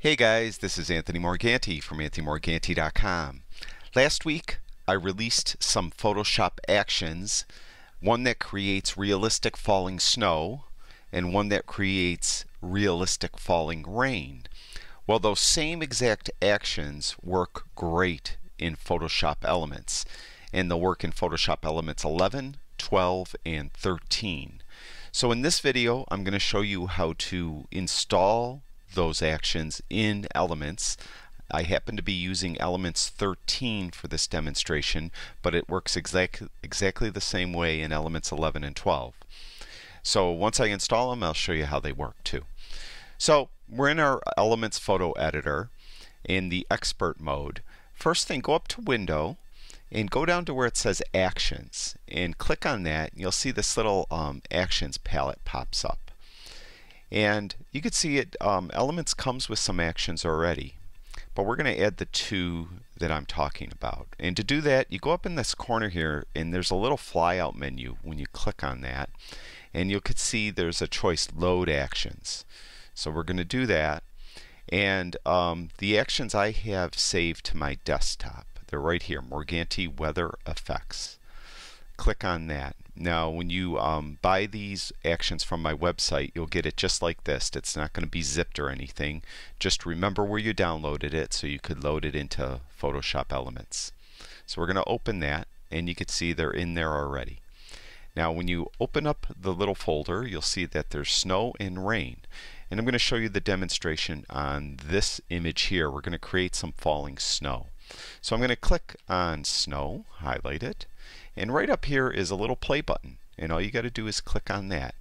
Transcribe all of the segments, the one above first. Hey guys, this is Anthony Morganti from AnthonyMorganti.com. Last week I released some Photoshop actions, one that creates realistic falling snow and one that creates realistic falling rain. Well, those same exact actions work great in Photoshop Elements, and they'll work in Photoshop Elements 11, 12, and 13. So in this video I'm going to show you how to install those actions in Elements. I happen to be using Elements 13 for this demonstration, but it works exactly the same way in Elements 11 and 12. So once I install them, I'll show you how they work too. So we're in our Elements Photo Editor in the Expert mode. First thing, go up to Window and go down to where it says Actions and click on that. You'll see this little Actions palette pops up. And you can see it, Elements comes with some actions already, but we're going to add the two that I'm talking about. And to do that, you go up in this corner here and there's a little fly out menu. When you click on that, and you could see there's a choice, Load Actions. So we're going to do that, and the actions I have saved to my desktop, they're right here, Morganti Weather Effects. Click on that. Now when you buy these actions from my website, you'll get it just like this. It's not going to be zipped or anything. Just remember where you downloaded it so you could load it into Photoshop Elements. So we're going to open that, and you can see they're in there already. Now when you open up the little folder, you'll see that there's snow and rain. And I'm going to show you the demonstration on this image here. We're going to create some falling snow. So I'm going to click on Snow, highlight it, and right up here is a little play button, and all you got to do is click on that.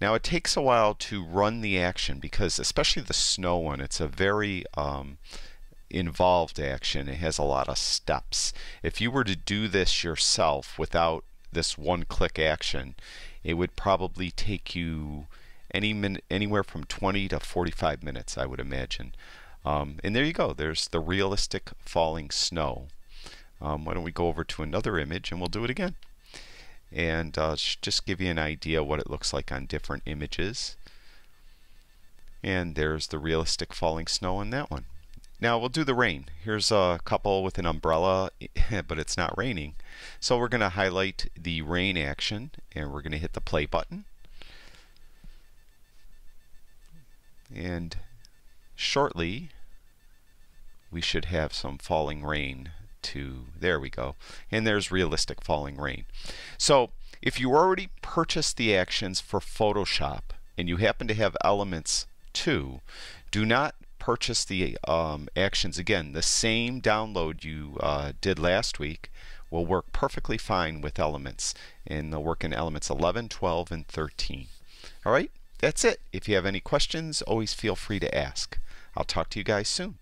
Now it takes a while to run the action because, especially the snow one, it's a very involved action. It has a lot of steps. If you were to do this yourself without this one-click action, it would probably take you anywhere from 20 to 45 minutes, I would imagine. And there you go, there's the realistic falling snow. Why don't we go over to another image and we'll do it again. And just give you an idea what it looks like on different images. And there's the realistic falling snow on that one. Now we'll do the rain. Here's a couple with an umbrella, but it's not raining. So we're going to highlight the rain action and we're going to hit the play button. And shortly we should have some falling rain too. There we go, and there's realistic falling rain. So if you already purchased the actions for Photoshop and you happen to have Elements too, do not purchase the actions again. The same download you did last week will work perfectly fine with Elements, and they'll work in Elements 11, 12, and 13. Alright, that's it. If you have any questions, always feel free to ask. I'll talk to you guys soon.